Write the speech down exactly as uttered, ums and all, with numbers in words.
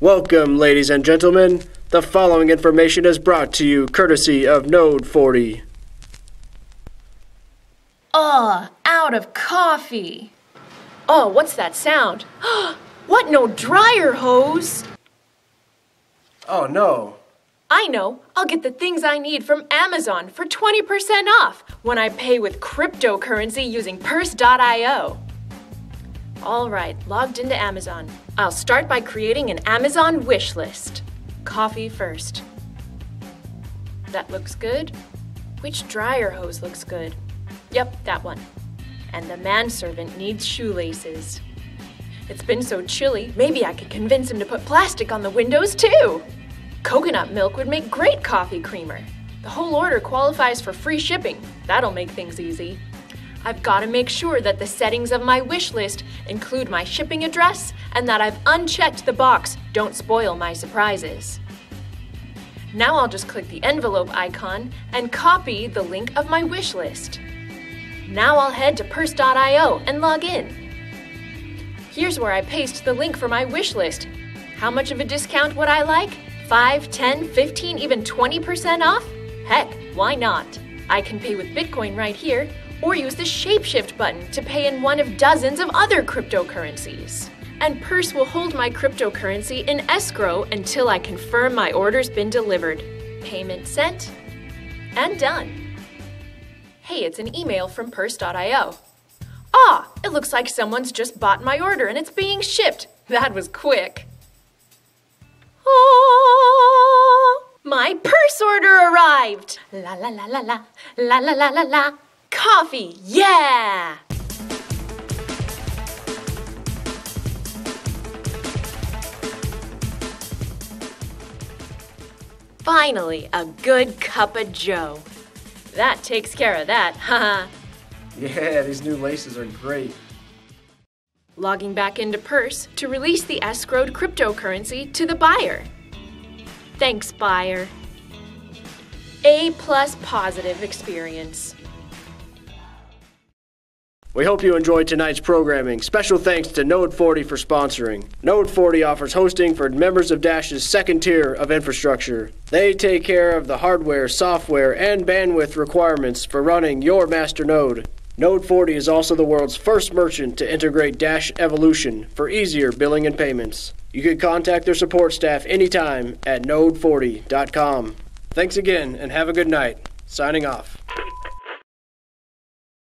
Welcome, ladies and gentlemen. The following information is brought to you courtesy of Node forty. Ugh, out of coffee. Oh, what's that sound? What, no dryer hose? Oh, no. I know. I'll get the things I need from Amazon for twenty percent off when I pay with cryptocurrency using Purse dot i o. All right, logged into Amazon. I'll start by creating an Amazon wish list. Coffee first. That looks good. Which dryer hose looks good? Yep, that one. And the manservant needs shoelaces. It's been so chilly, maybe I could convince him to put plastic on the windows too. Coconut milk would make great coffee creamer. The whole order qualifies for free shipping. That'll make things easy. I've got to make sure that the settings of my wish list include my shipping address and that I've unchecked the box, "Don't spoil my surprises." Now I'll just click the envelope icon and copy the link of my wish list. Now I'll head to Purse dot i o and log in. Here's where I paste the link for my wish list. How much of a discount would I like? five, ten, fifteen, even twenty percent off? Heck, why not? I can pay with Bitcoin right here, or use the Shapeshift button to pay in one of dozens of other cryptocurrencies. And Purse will hold my cryptocurrency in escrow until I confirm my order's been delivered. Payment sent and done. Hey, it's an email from Purse dot i o. Ah, it looks like someone's just bought my order and it's being shipped. That was quick. Ah, my Purse order arrived. La la la la la, la la la la la. Coffee, yeah! Finally, a good cup of joe. That takes care of that, haha. Yeah, these new laces are great. Logging back into Purse to release the escrowed cryptocurrency to the buyer. Thanks, buyer. A plus positive experience. We hope you enjoyed tonight's programming. Special thanks to Node forty for sponsoring. Node forty offers hosting for members of Dash's second tier of infrastructure. They take care of the hardware, software, and bandwidth requirements for running your master node. Node forty is also the world's first merchant to integrate Dash Evolution for easier billing and payments. You can contact their support staff anytime at node forty dot com. Thanks again and have a good night. Signing off.